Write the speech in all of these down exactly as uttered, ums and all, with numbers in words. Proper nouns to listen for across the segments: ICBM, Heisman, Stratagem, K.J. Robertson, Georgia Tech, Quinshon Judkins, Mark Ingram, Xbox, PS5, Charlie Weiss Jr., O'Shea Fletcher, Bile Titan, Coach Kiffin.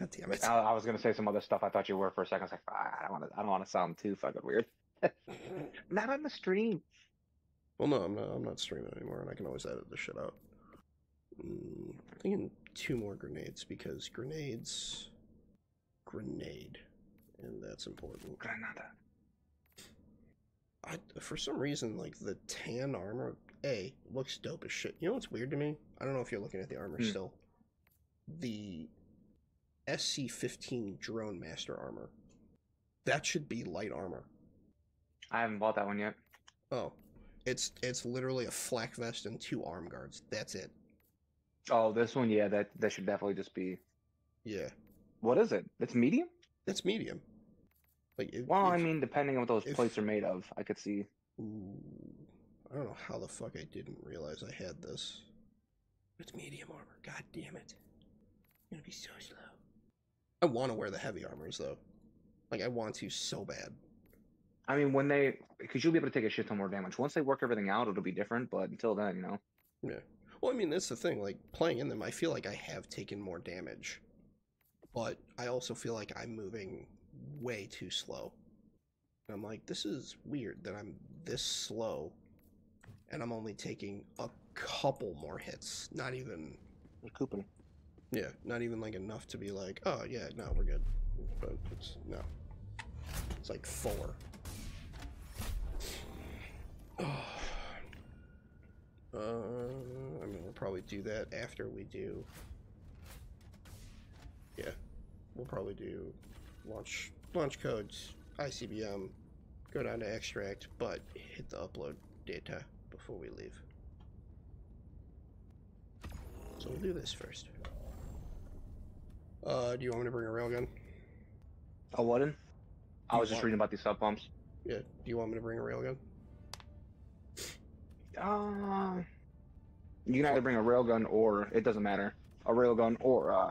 God damn it! I, I was gonna say some other stuff. I thought you were for a second. I was like, ah, I don't want to. I don't want to sound too fucking weird. Not on the stream. Well, no, I'm not. I'm not streaming anymore, and I can always edit this shit out. Mm, I'm thinking two more grenades because grenades, grenade, and that's important. Granada. I, for some reason, like, the tan armor, A, looks dope as shit. You know what's weird to me? I don't know if you're looking at the armor mm. still. The S C fifteen Drone Master armor. That should be light armor. I haven't bought that one yet. Oh. It's it's literally a flak vest and two arm guards. That's it. Oh, this one, yeah, that, that should definitely just be... Yeah. What is it? It's medium? It's medium. Like if, well, if, I mean, depending on what those if, plates are made of, I could see. Ooh, I don't know how the fuck I didn't realize I had this. It's medium armor. God damn it! I'm gonna be so slow. I want to wear the heavy armors though. Like I want to so bad. I mean, when they, because you'll be able to take a shit ton more damage. Once they work everything out, it'll be different. But until then, you know. Yeah. Well, I mean, that's the thing. Like playing in them, I feel like I have taken more damage, but I also feel like I'm moving way too slow. And I'm like, this is weird that I'm this slow and I'm only taking a couple more hits. Not even a coupon. Yeah, not even like enough to be like, oh yeah, no, we're good. But it's no. It's like four. Oh. Uh I mean we'll probably do that after we do. Yeah. We'll probably do Launch, launch codes, I C B M, go down to extract, but hit the upload data before we leave. So we'll do this first. Uh, do you want me to bring a railgun? A what in? I was just reading about these sub pumps. Yeah, do you want me to bring a railgun? Uh, you can either bring a railgun or, it doesn't matter, a railgun or, uh...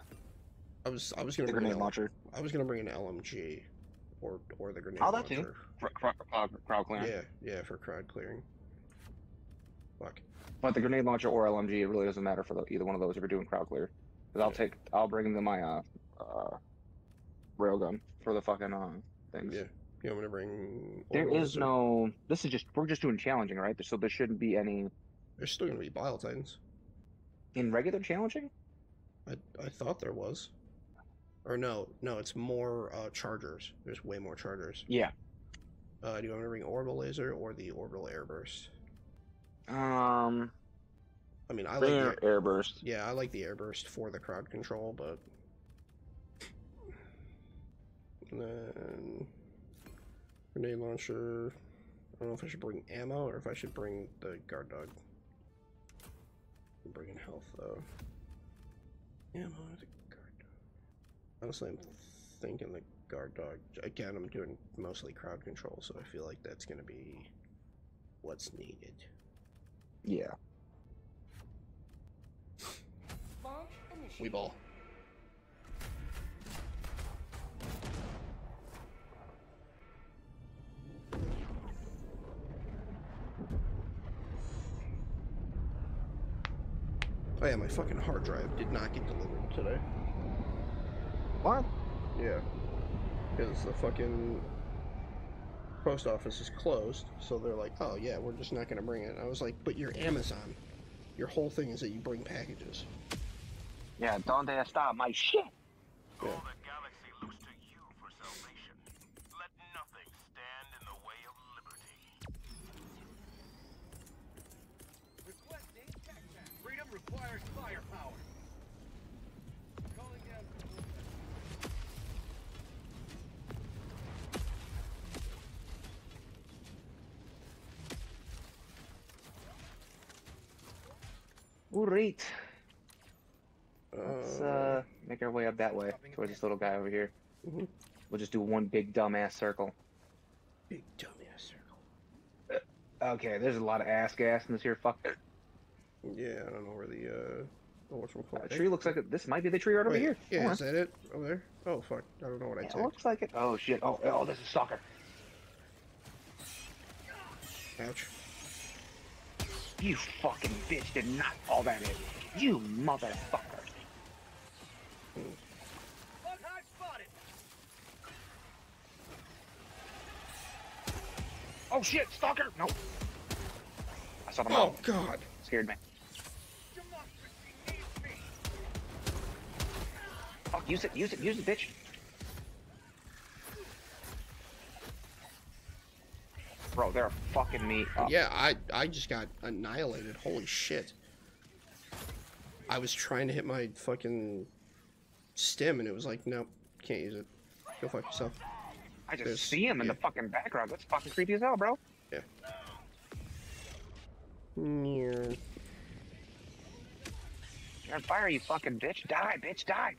I was I was gonna bring a grenade launcher. I was gonna bring an L M G, or or the grenade launcher. Oh, that too. For, for, uh, for crowd clearing. Yeah, yeah, for crowd clearing. Fuck. But the grenade launcher or L M G, it really doesn't matter for the, either one of those if you're doing crowd clear. Cause I'll yeah. take I'll bring them my uh, uh railgun for the fucking uh things. Yeah. You want me to bring? There is or... no. This is just we're just doing challenging, right? So there shouldn't be any. There's still gonna be Bile Titans. In regular challenging. I I thought there was. Or no, no, it's more uh, chargers. There's way more chargers. Yeah. Uh, do you want me to bring orbital laser or the orbital airburst? Um. I mean, I like the airburst. Yeah, I like the airburst for the crowd control, but. And then grenade launcher. I don't know if I should bring ammo or if I should bring the guard dog. I'm bringing health though. Ammo. Honestly, I'm thinking the guard dog. Again, I'm doing mostly crowd control, so I feel like that's going to be what's needed. Yeah. We ball. Oh yeah, my fucking hard drive did not get delivered today. What? Yeah. Because the fucking post office is closed, so they're like, oh yeah, we're just not gonna bring it. And I was like, but you're Amazon. Your whole thing is that you bring packages. Yeah, donde está my shit? Yeah. Call the galaxy loose to you for salvation. Let nothing stand in the way of liberty. Requesting tech tech. Freedom requires firepower. Calling down. Alright. Let's uh, make our way up that way towards this little guy over here. Mm-hmm. We'll just do one big dumbass circle. Big dumbass circle. Uh, okay, there's a lot of ass gas in this here fucker. Yeah, I don't know where the uh, what's from uh, tree looks like it. This might be the tree right Wait, over here. Yeah, Come is on. that it over there? Oh fuck, I don't know what I yeah, took. It looks like it. Oh shit. Oh, oh, this is stalker. Ouch. You fucking bitch did not fall that in. You motherfucker. Oh shit, stalker! No. I saw the mouth. Oh god. Scared me. Fuck, use it, use it, use it, bitch. Bro, they're fucking me up. Yeah, I, I just got annihilated. Holy shit. I was trying to hit my fucking stim, and it was like, nope, can't use it. Go fuck yourself. I just There's, see him yeah. in the fucking background. That's fucking creepy as hell, bro. Yeah. Near. You're on fire, you fucking bitch. Die, bitch, die.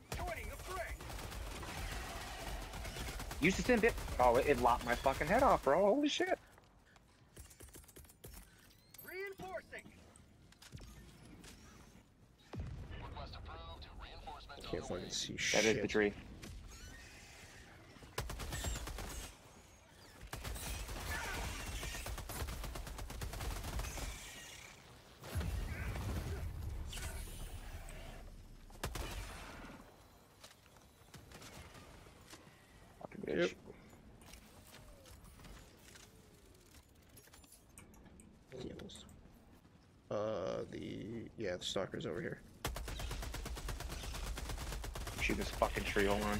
Use the stim, bitch. Oh, it, it lopped my fucking head off, bro. Holy shit. Can't fucking see shit. That is the tree. Fucking bitch. Yep. Uh, the yeah, the stalker's over here. Shoot this fucking tree, hold on.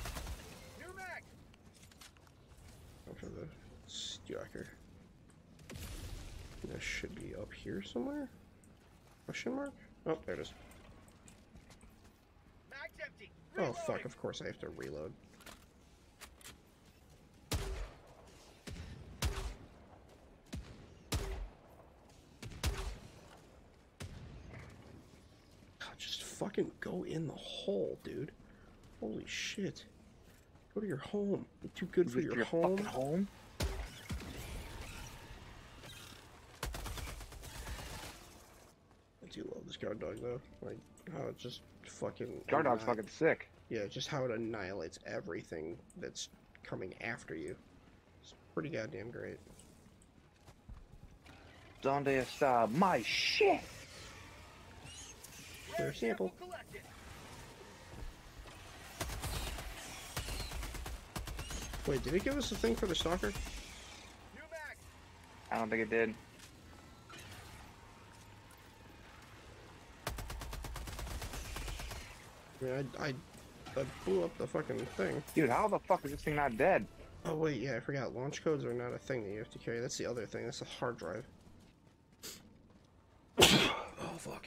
Go for the stalker. This should be up here somewhere? Question mark? Oh, there it is. Oh fuck, of course I have to reload. God, just fucking go in the hole, dude. Holy shit. Go to your home. You're too good for your, your home. Fucking home. I do love this guard dog though. Like, how it just fucking. Guard dog's fucking sick. Yeah, just how it annihilates everything that's coming after you. It's pretty goddamn great. Donde está my shit? There's sample. Wait, did it give us a thing for the stalker? I don't think it did. I mean, I, I, I blew up the fucking thing. Dude, how the fuck is this thing not dead? Oh wait, yeah, I forgot. Launch codes are not a thing that you have to carry. That's the other thing. That's a hard drive. Oh fuck.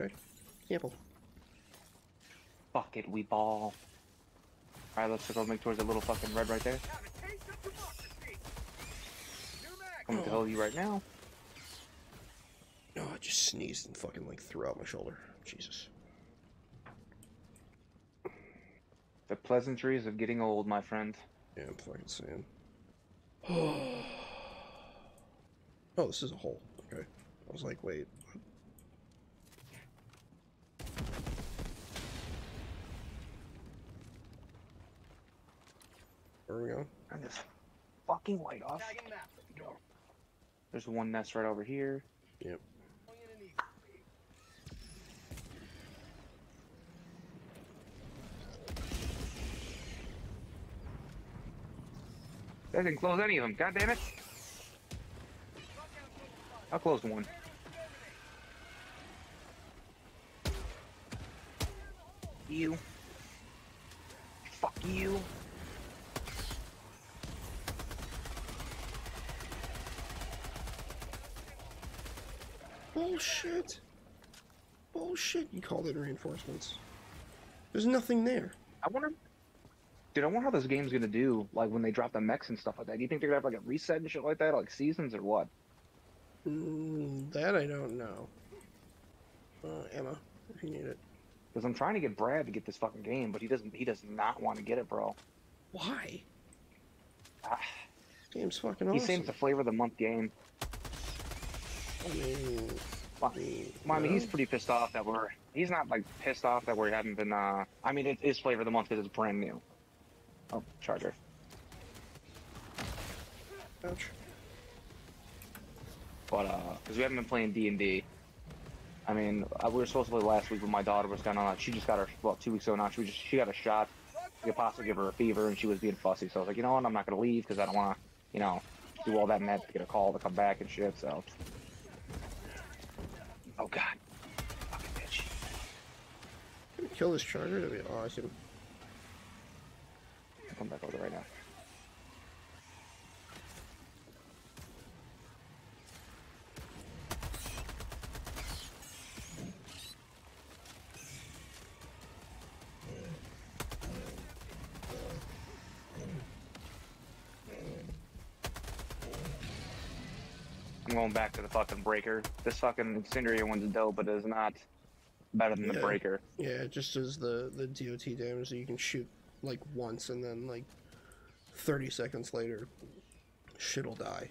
Okay. Sample. Fuck it, we ball. Alright, let's go make towards that little fucking red right there. I'm gonna kill you right now. No, I just sneezed and fucking like threw out my shoulder. Jesus. The pleasantries of getting old, my friend. Yeah, I'm fucking saying. Oh, this is a hole. Okay. I was like, wait. Where are we going? Turn this fucking light off. There's one nest right over here. Yep. That didn't close any of them. God damn it! I'll close one. You. Fuck you. Bullshit! Bullshit! You called it reinforcements. There's nothing there. I wonder, dude. I wonder how this game's gonna do. Like when they drop the mechs and stuff like that. Do you think they're gonna have like a reset and shit like that, like seasons or what? Mm, that I don't know. Uh, Emma, if you need it. Because I'm trying to get Brad to get this fucking game, but he doesn't. He does not want to get it, bro. Why? Ah. Game's fucking awesome. He seems the flavor of the month game. I mean, well, I mean, he's pretty pissed off that we're. He's not like pissed off that we haven't been. Uh, I mean, it is flavor of the month because it's brand new. Oh, charger. Ouch. But uh, because we haven't been playing D and D. I mean, we were supposed to play last week, but my daughter was kind of. She just got her. Well, two weeks ago now, she was just. She got a shot. The apostle gave her a fever, and she was being fussy. So I was like, you know what? I'm not gonna leave because I don't want to you know, do all that mad to get a call to come back and shit, so. Oh god. Fucking bitch. Can we kill this charger? That'd be awesome. I'll come back over right now. I'm going back to the fucking breaker. This fucking incendiary one's dope, but it's not better than yeah. the breaker. Yeah, it just does the, the D O T damage that you can shoot like once and then like thirty seconds later, shit'll die.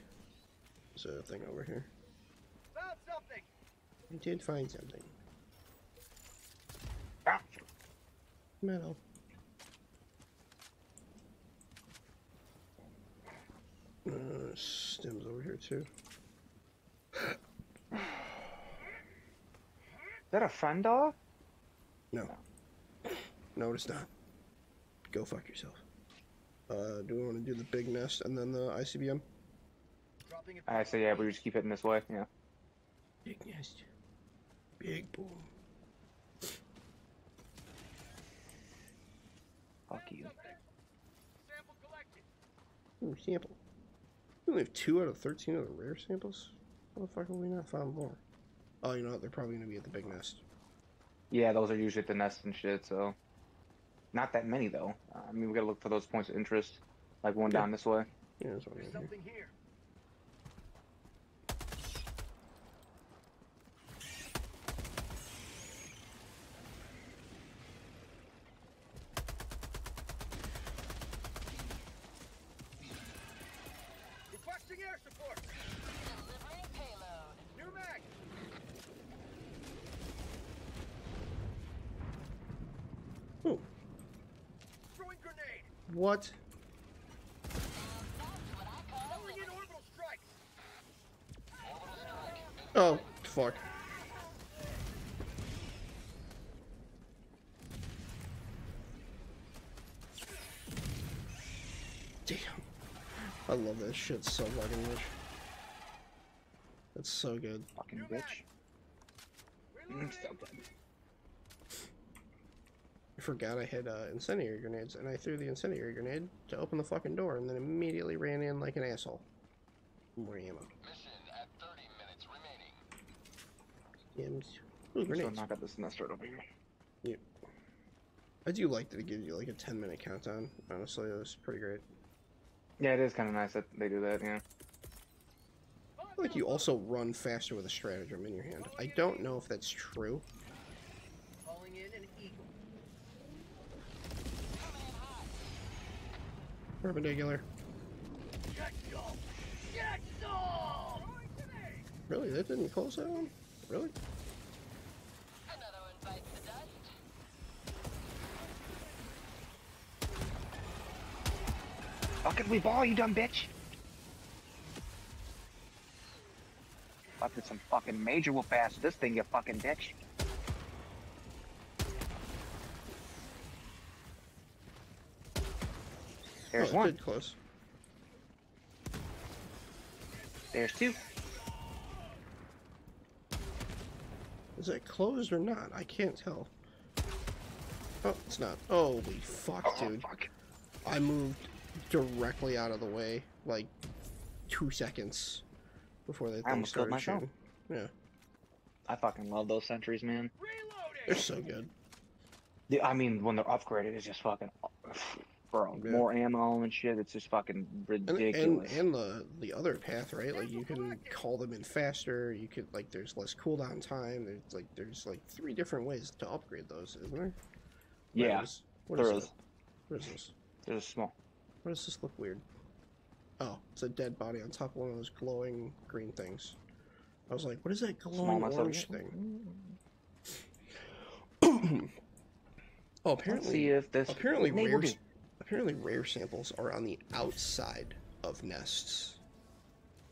There's a thing over here. Found something! I did find something. Ah. Metal. Uh, Stem's over here too. Is that a friend dog? No. No, it's not. Go fuck yourself. Uh, do we want to do the big nest and then the I C B M? I say yeah, but we just keep it in this way, yeah. Big nest. Big boom. Fuck you. Sample collected. Ooh, sample. We only have two out of thirteen of the rare samples? How the fuck have we not found more? Oh, you know what? They're probably going to be at the big nest. Yeah, those are usually at the nest and shit, so... Not that many, though. I mean, we gotta look for those points of interest. Like, one yeah. down this way. Yeah, that's what There's right something here. Requesting air support! Delivering payload. New mag! Ooh. Throwing grenade. What? Uh, what I call throwing in orbital strike. Oh, fuck. Damn. I love that shit so fucking much. That's so good. Fucking bitch. Mm, so good. I forgot I had uh, incendiary grenades, and I threw the incendiary grenade to open the fucking door, and then immediately ran in like an asshole. More ammo. Mission at thirty minutes remaining. Ooh, grenades. So knock out this nest right over here. Yep. I do like that it gives you like a ten minute countdown. Honestly, that's pretty great. Yeah, it is kind of nice that they do that. Yeah. I feel like you also run faster with a stratagem in your hand. I don't know if that's true. Calling in an eagle. Perpendicular. Really? That didn't close that one? Really? Another one bites the dust. Fucking we ball, you dumb bitch! Fuck, did some fucking major whoop ass this thing, you fucking bitch. There's oh, one. Close. There's two. Is it closed or not? I can't tell. Oh, it's not. Holy fuck, oh, dude. Fuck. I moved directly out of the way, like, two seconds before that thing started shooting. Yeah. I fucking love those sentries, man. Reloading. They're so good. The, I mean, when they're upgraded, it's just fucking... Bro, yeah. More ammo and shit, it's just fucking ridiculous. And, and, and the the other path, right? Like, you can call them in faster, you could, like, there's less cooldown time, there's, like, there's, like, three different ways to upgrade those, isn't there? Yeah, what is, what there is. is. What is this? There's a small. What does this look weird? Oh, it's a dead body on top of one of those glowing green things. I was like, what is that glowing small orange thing? Oh, apparently, see if this apparently rare... Apparently rare samples are on the outside of nests.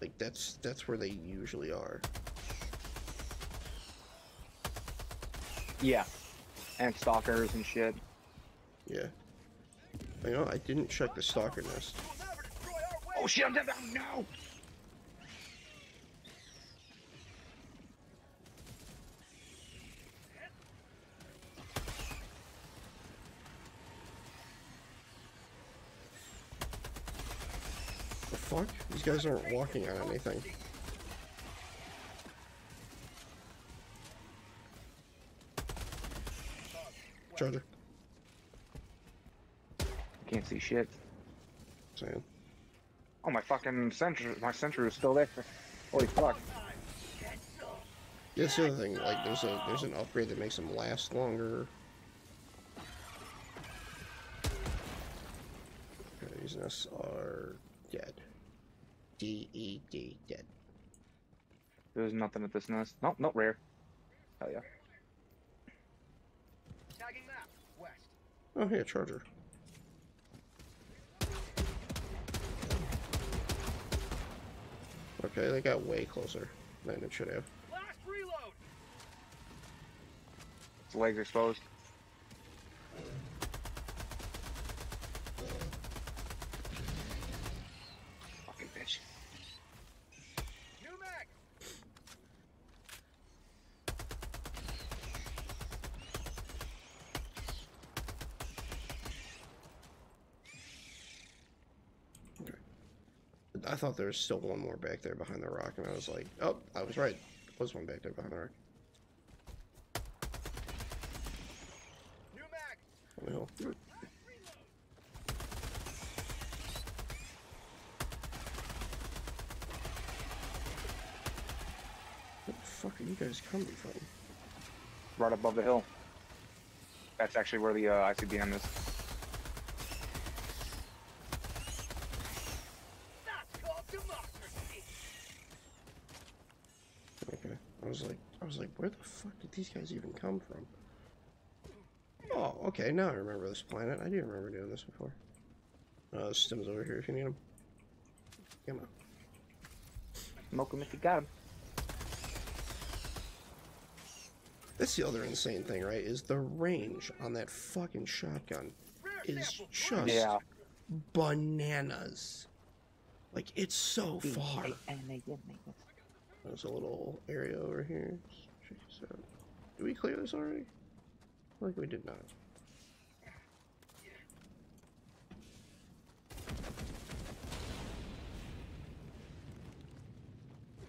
Like, that's that's where they usually are. Yeah. And stalkers and shit. Yeah. You know, I didn't check the stalker nest. Oh shit, I'm dead. Oh, no! The fuck? These guys aren't walking on anything. Charger. I can't see shit. Sand. Oh, my fucking sentry, my sentry is still there. Holy fuck. That's the other thing, like, there's a there's an upgrade that makes them last longer. Okay, these nests are dead. D E D, dead. There's nothing at this nest. Nope, not rare. Hell yeah. Oh, hey, a charger. Okay, they got way closer than it should have. Last reload. Its legs exposed. Fucking bitch. New mag. I thought there was still one more back there behind the rock, and I was like, oh, I was right. There was one back there behind the rock. New mag. Holy hell. Where the fuck are you guys coming from? Right above the hill. That's actually where the uh, I C B M is. I was like, I was like, where the fuck did these guys even come from? Oh, okay, now I remember this planet. I do remember doing this before. Uh, Stim's over here if you need him. Come on. Smoke him if you got him. That's the other insane thing, right? Is the range on that fucking shotgun is just yeah. bananas. Like, it's so far. There's a little area over here. Check this out. Did we clear this already? I feel like we did not.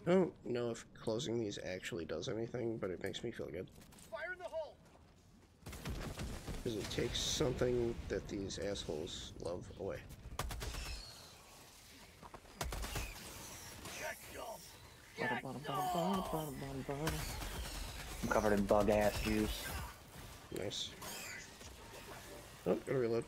I don't know if closing these actually does anything, but it makes me feel good. Fire in the hole! Because it takes something that these assholes love away. I'm covered in bug ass juice. Nice. Oh, gotta reload.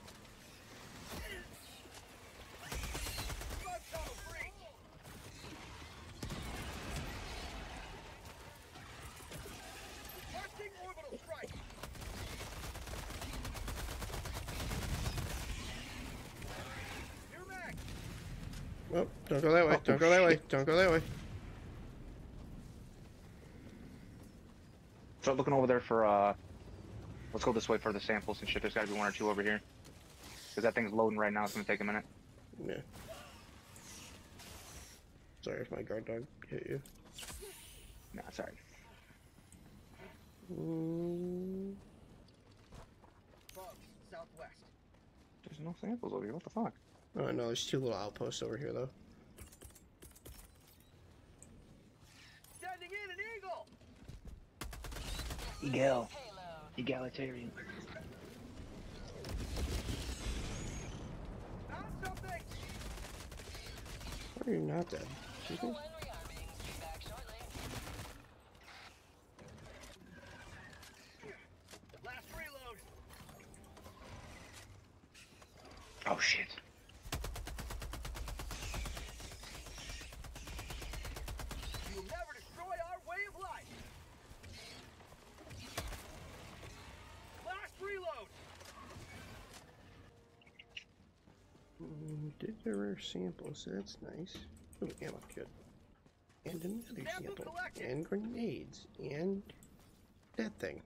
Oh, don't go that way. Don't go that way. Don't go that way. Start looking over there for, uh, let's go this way for the samples and shit. There's gotta be one or two over here. Because that thing's loading right now, it's gonna take a minute. Yeah. Sorry if my guard dog hit you. Nah, sorry. Mm. Southwest. There's no samples over here, what the fuck? Oh no, there's two little outposts over here though. Sending in an eagle! Egal. Egalitarian. Why are you not dead? Excuse me? Last reload. Oh shit. You'll never destroy our way of life. Reload. Mm, did the rare sample, so that's nice. Oh, ammo, good. And another sample, sample and grenades, and that thing.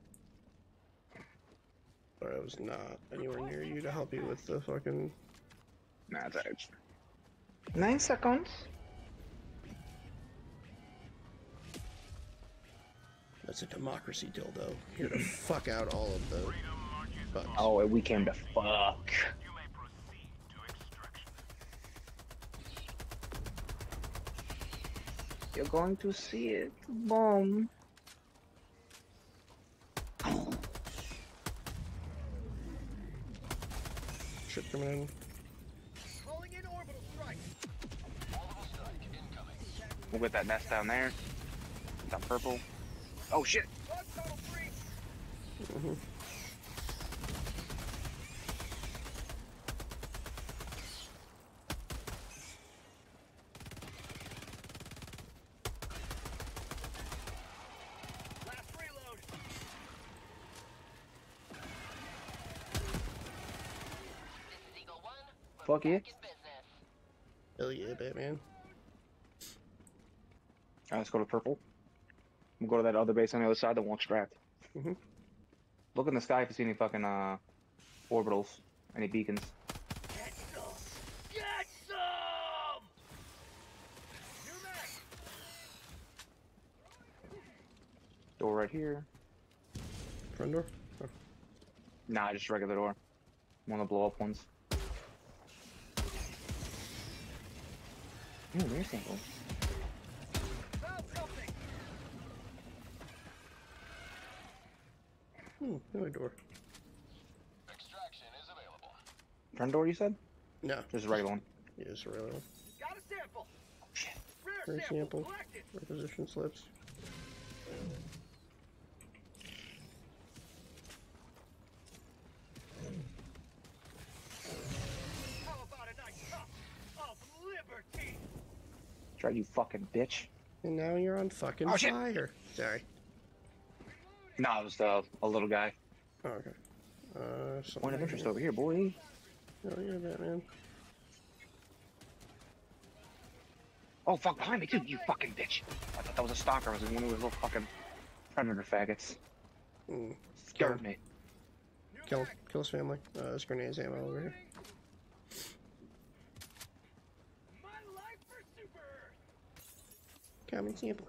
But I was not anywhere near you to help you with the fucking. Nah, that's. Nine seconds. That's a democracy dildo. Here to fuck out all of the bugs. Oh, and we came to fuck. You may proceed to extraction. You're going to see it. Boom. Shit coming in. Calling in orbital strike. Orbital strike incoming. We'll get that nest down there. Get that purple. Oh shit! Mm-hmm. Fuck yeah. Hell yeah, Batman. Alright, let's go to purple. We'll go to that other base on the other side that won't strap. Mm-hmm. Look in the sky if you see any fucking uh, orbitals, any beacons. Get some! Get some! You're next. Door right here. Front door? Oh. Nah, just regular door. One of the blow up ones. Ooh, there's something. Hmm, another door. Extraction is available. Front door, you said? No. Just a regular one. Yeah, just a regular one. Got a sample! Oh, shit. Rare sample. Requisition slips. How about a nice cup of liberty? Try, you fucking bitch. And now you're on fucking oh, fire. Shit. Sorry. No, nah, it was uh, a little guy. Oh, okay. Uh, Point of interest over here, boy. Oh, you're Batman. Oh, fuck, behind me, dude, you fucking bitch. I thought that was a stalker. I was in one of those little fucking predator faggots. Mm. Scared me. Kill, kill his family. Uh, there's grenades ammo over here. My life for super. Common sample.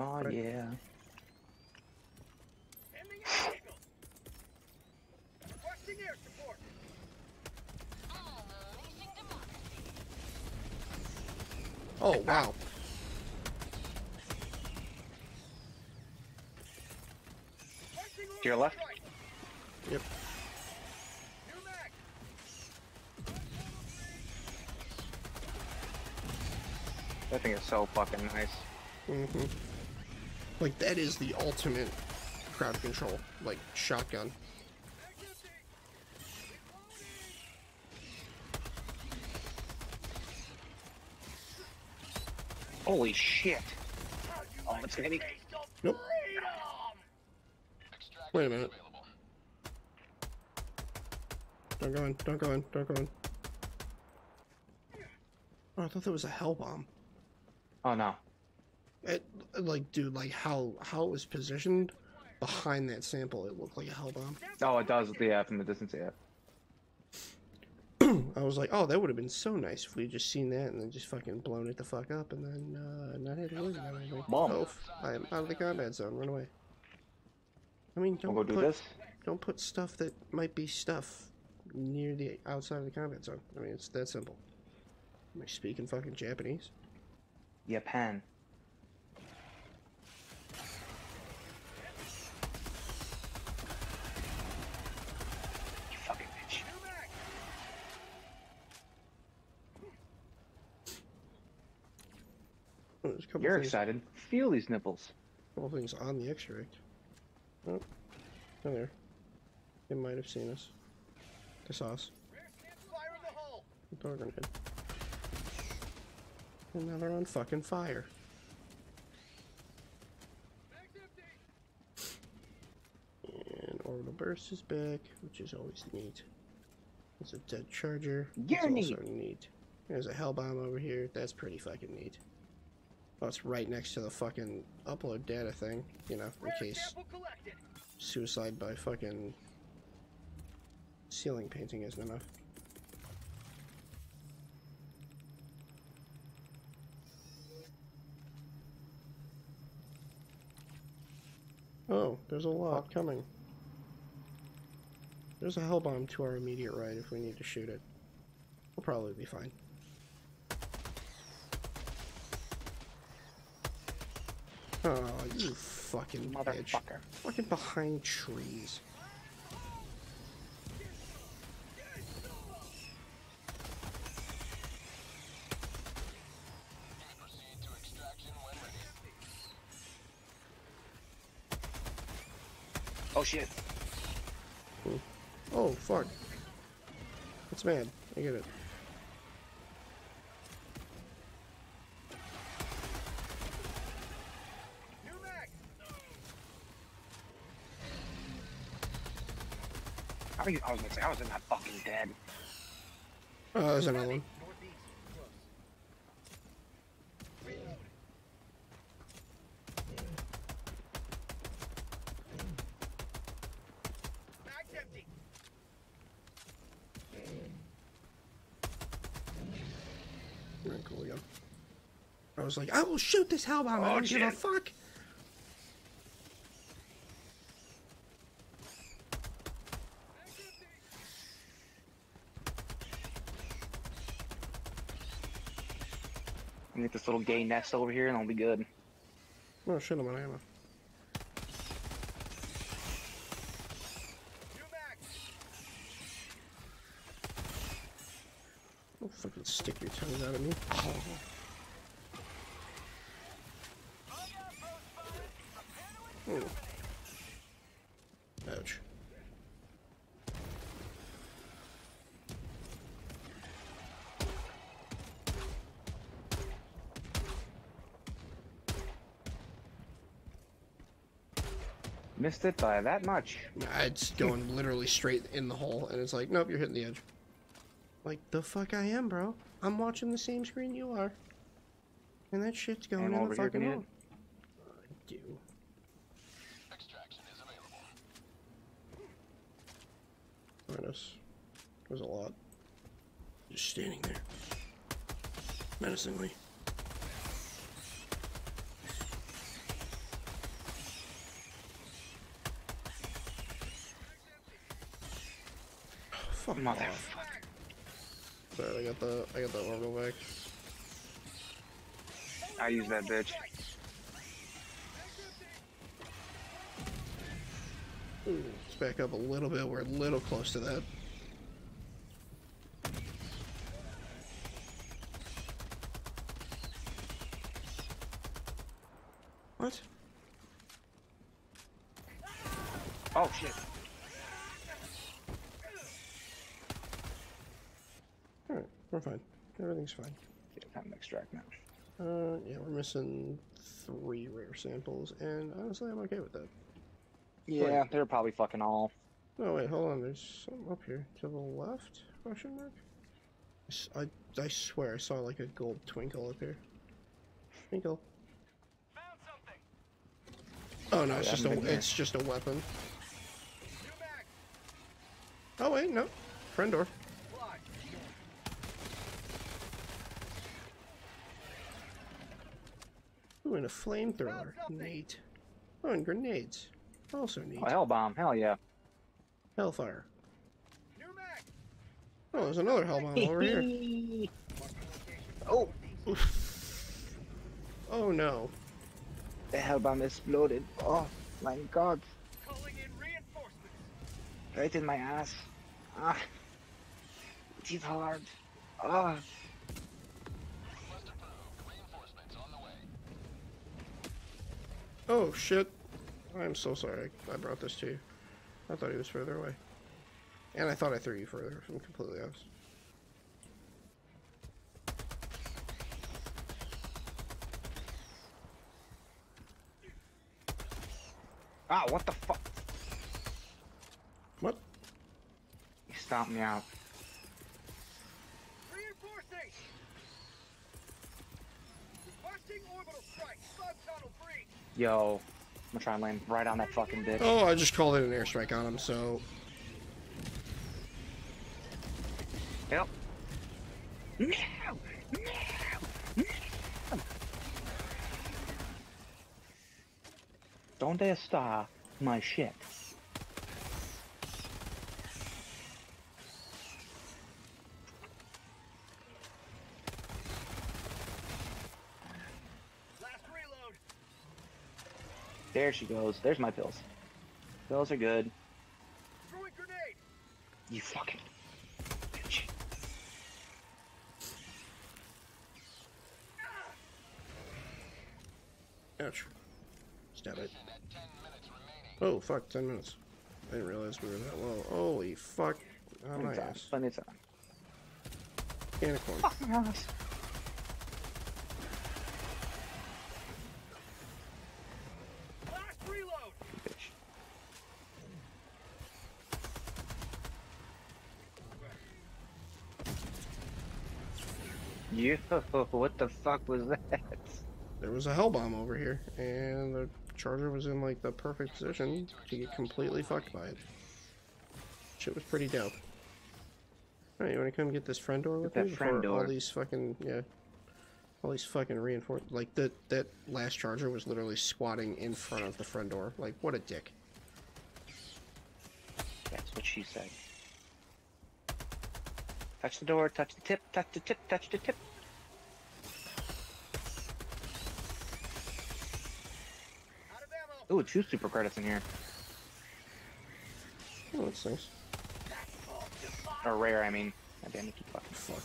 Oh right. Yeah. Requesting air support. Oh wow. To your left? Yep. That thing is so fucking nice. Mm-hmm. Like, that is the ultimate crowd control, like, shotgun. Holy shit. Oh, it's gonna be... Nope. Wait a minute. Don't go in, don't go in, don't go in. Oh, I thought that was a hell bomb. Oh, no. It, like, dude, like how how it was positioned behind that sample, it looked like a hell bomb. Oh, it does with the F in the distance, yeah. I was like, oh, that would have been so nice if we had just seen that and then just fucking blown it the fuck up and then uh, not had to lose it. Oh, I am out of the combat zone. Run away. I mean, don't we'll go put, do this. Don't put stuff that might be stuff near the outside of the combat zone. I mean, it's that simple. Am I speaking fucking Japanese? Japan. You're things. Excited. Feel these nipples. A couple things on the extract. Oh, down there. They might have seen us. They saw us. Fire in the hole. Door grenade. And now they're on fucking fire. And orbital burst is back, which is always neat. There's a dead charger. That's also neat. There's a hell bomb over here. That's pretty fucking neat. Oh, it's right next to the fucking upload data thing, you know, in case suicide by fucking ceiling painting isn't enough. Oh, there's a lot coming. There's a hell bomb to our immediate right if we need to shoot it. We'll probably be fine. Oh, you fucking bitch. Fucking behind trees. Oh shit. Hmm. Oh fuck. That's mad. I get it. How are you? I was gonna say, I was in that fucking dead. Oh, uh, there's another one. I was like, I will shoot this hell bomb. Oh, I don't shit. give a fuck. Get this little gay nest over here, and I'll be good. Oh shit! I'm out of ammo. Don't fucking stick your tongues out at me. Oh. Ooh. Ouch. Missed it by that much. Nah, it's going literally straight in the hole, and it's like, nope, you're hitting the edge. Like, the fuck I am, bro. I'm watching the same screen you are. And that shit's going and in the fucking hole. Uh, I do. Minus. There's a lot. Just standing there. Menacingly. Oh, fuck mother. Sorry, I got the I got that orbital back. I use that bitch. Ooh. Back up a little bit, we're a little close to that. What? Oh shit. Alright, we're fine. Everything's fine. Yeah, time to extract now. Uh, yeah, we're missing three rare samples, and honestly, I'm okay with that. Yeah, they're probably fucking all. No, wait, hold on. There's something up here to the left? Question mark? I, I swear I saw like a gold twinkle up here. Twinkle. Found something. Oh no, it's just a it's just a weapon. Oh wait, no, friend door. Ooh, and a flamethrower. Neat. Oh, and grenades. Also neat. Oh, hell bomb, hell yeah. Hellfire. Oh, there's another hell bomb over here. Oh! Oof. Oh no. The hell bomb exploded. Oh my god. Calling in reinforcements. Right in my ass. Ah. It is hard. Ah. Request approved. Reinforcements on the way. Oh shit. I'm so sorry I brought this to you. I thought he was further away. And I thought I threw you further, if I'm completely honest. Ah, what the fuck? What? You stomped me out. Reinforcing! Requesting orbital strike! Sub tunnel free! Yo. I'm gonna try and land right on that fucking bitch. Oh, I just called in an airstrike on him, so... Yep. No! No! No! Don't dare star my shit. There she goes. There's my pills. Pills are good. Throwing grenade. You fucking bitch. Ouch. Stab it. Oh fuck, ten minutes. I didn't realize we were that low. Holy fuck. Oh my ass. Plenty of time. And a corn. Fucking ass. Yo, what the fuck was that? There was a hell bomb over here, and the charger was in like the perfect position to get completely fucked by it. Shit was pretty dope. Alright, you wanna come get this friend door with me? Friend door. All these fucking, yeah. All these fucking reinforced. Like, that, that last charger was literally squatting in front of the friend door. Like, what a dick. That's what she said. Touch the door, touch the tip, touch the tip, touch the tip. Ooh, two super credits in here. Oh, that's nice. Or rare, I mean. I damn, you keep fucking fuck.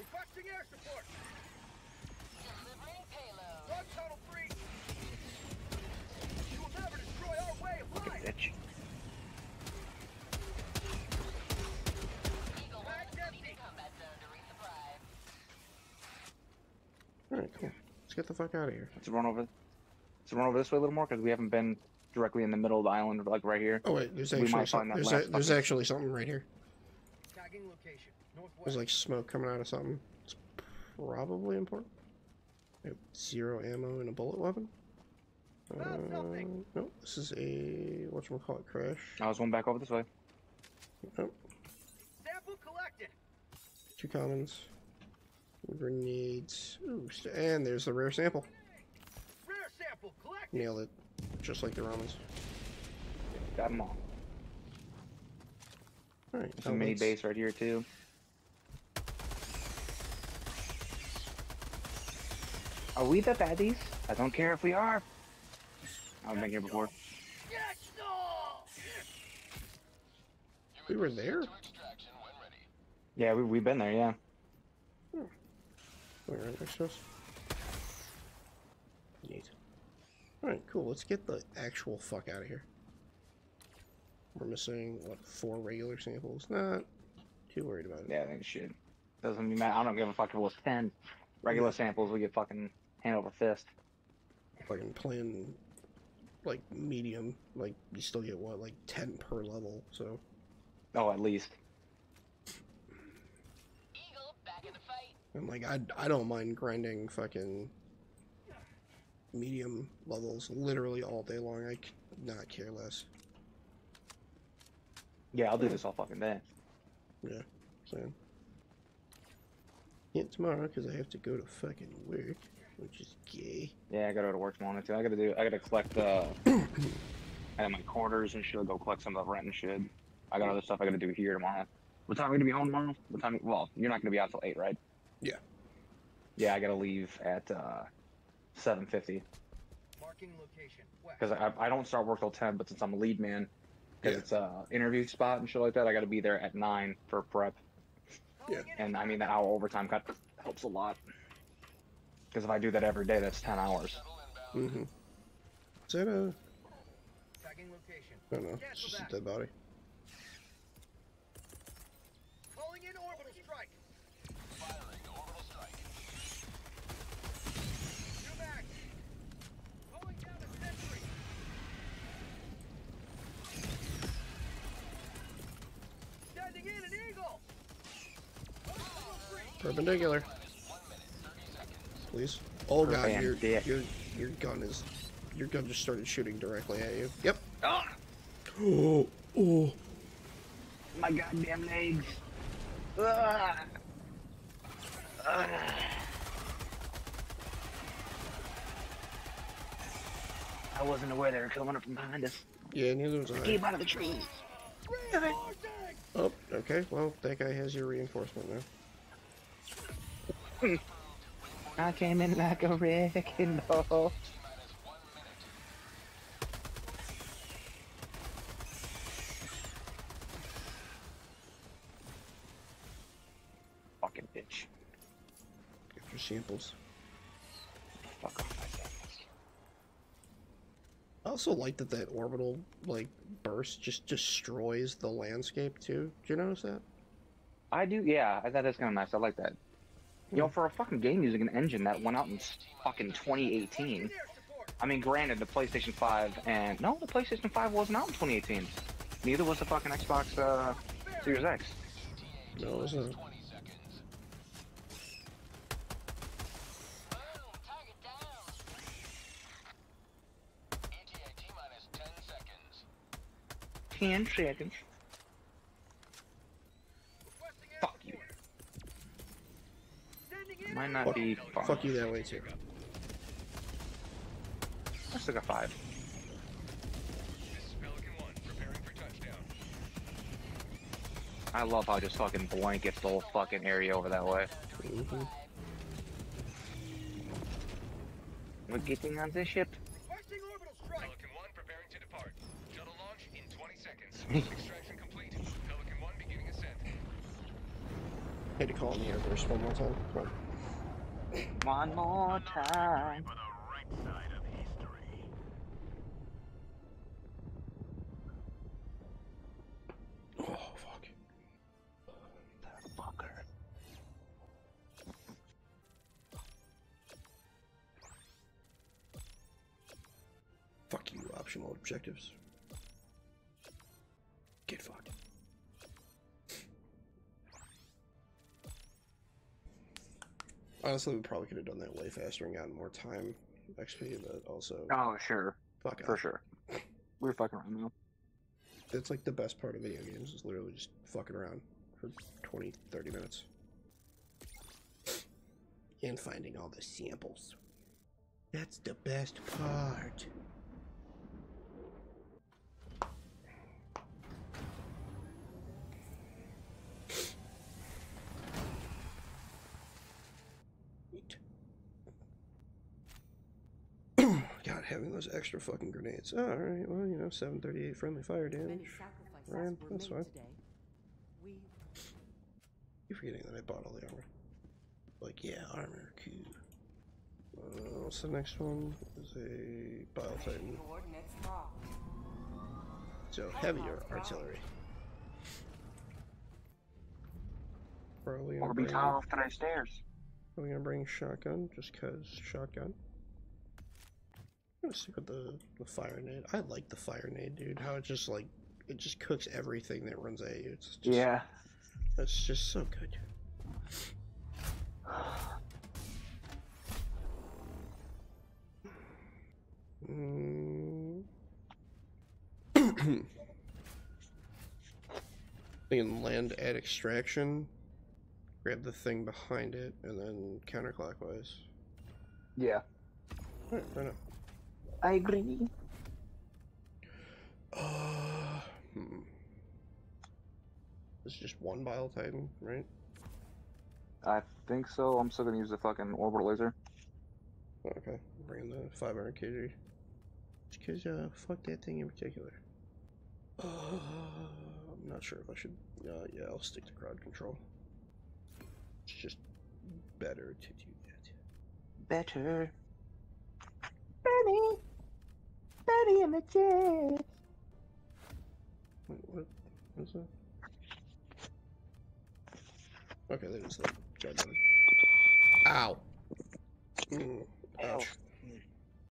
Requesting air support. Delivering payload. Run tunnel free. You will never destroy our way of life. Look at bitch. Alright, cool. Let's get the fuck out of here. Let's run over, let's run over this way a little more, because we haven't been directly in the middle of the island, like right here. Oh wait, there's actually, some, there's, a, there's actually something right here. Tagging location, northwest. There's like smoke coming out of something. It's probably important. I have zero ammo and a bullet weapon. Uh, nope, this is a whatchamacallit crash. I was going back over this way. Nope. Sample collected. Two commons. Grenades. Ooh, and there's the rare sample. Rare sample collected. Nailed it. Just like the Romans. Got them all. Alright. There's a mini base right here, too. Are we the baddies? I don't care if we are. I haven't been here before. We were there? Yeah, we, we've been there, yeah. Wait, right next to us? Neat. Alright, cool. Let's get the actual fuck out of here. We're missing, what, four regular samples? Not too worried about it. Yeah, I think shit. Doesn't mean matter. I don't give a fuck if it was ten regular samples. We get fucking hand over fist. Fucking playing, like, medium. Like, you still get, what, like, ten per level, so. Oh, at least. I'm like, I, I don't mind grinding fucking medium levels literally all day long. I could not care less. Yeah, I'll do this all fucking day. Yeah, same. Can't tomorrow because I have to go to fucking work, which is gay. Yeah, I gotta go to work tomorrow too. I gotta do. I gotta collect. Uh, I have my quarters and shit. I'll go collect some of the rent and shit. I got other stuff I gotta do here tomorrow. What time are we gonna be home tomorrow? What time? Well, you're not gonna be out till eight, right? Yeah. Yeah, I gotta leave at uh, seven fifty. Marking location. Because I, I don't start work till ten, but since I'm a lead man, because yeah. it's an uh, interview spot and shit like that, I gotta be there at nine for prep. Yeah. And I mean, the hour overtime cut helps a lot. Because if I do that every day, that's ten hours. Mm-hmm. Is that a... Tagging location. I don't know. It's just a dead body. Calling in orbital strike. Perpendicular. please. Oh god, your your your gun is your gun just started shooting directly at you. Yep. Ah. Oh, oh. My goddamn legs. Ah. Ah. I wasn't aware they were coming up from behind us. Yeah, neither was I. I came out of the trees. Oh, okay. Well, that guy has your reinforcement now. I came in like a wrecking ball. Fucking bitch. Get your samples. Fuck off. I also like that that orbital, like, burst just destroys the landscape, too. Did you notice that? I do, yeah. I thought that's kind of nice. I like that. You know, for a fucking game using an engine that went out in fucking twenty eighteen, I mean, granted, the PlayStation five and... No, the PlayStation five wasn't out in twenty eighteen. Neither was the fucking Xbox uh, Series X. No, it wasn't. ten seconds. Fuck you. Might not fuck, be fun. Fuck you that way too. I still got five. This is Pelican one, preparing for touchdown. I love how I just fucking blankets the whole fucking area over that way. Mm-hmm. We're getting on this ship. Extraction complete. Pelican one beginning ascent. Had to call in the air burst one more time. Right. One more time. For the right side of history. Oh fuck. That fucker. Fuck you, optional objectives. Get fucked. Honestly, we probably could have done that way faster and gotten more time X P, but also... Oh, sure. Fuck For up. sure. We're fucking around now. That's like the best part of video games, is literally just fucking around for twenty, thirty minutes. And finding all the samples. That's the best part. Having those extra fucking grenades. Oh, all right, well, you know, seven thirty-eight friendly fire damage. Ryan, that's fine. We... You're forgetting that I bought all the armor. Like, yeah, armor cube. Uh, what's the next one? Is a Bile Titan. So heavier artillery. Probably gonna bring... off to the stairs. Are we gonna bring shotgun? Just cause shotgun. I'm gonna stick with the, the fire nade. I like the fire nade, dude. How it just like it just cooks everything that runs at you. It's just, yeah, that's just so good. Mm. We can land at extraction, grab the thing behind it, and then counterclockwise. Yeah. All right, right now. I agree. Uh, hmm. It's just one Bile Titan, right? I think so. I'm still gonna use the fucking orbital laser. Okay, bring the five hundred kilograms. Just cause, uh, fuck that thing in particular. Uh, I'm not sure if I should. Uh, yeah, I'll stick to crowd control. It's just better to do that. Better. Benny! Benny in the chest! Wait, what? What is that? Okay, that is the judgment. Ow! Mm, ouch.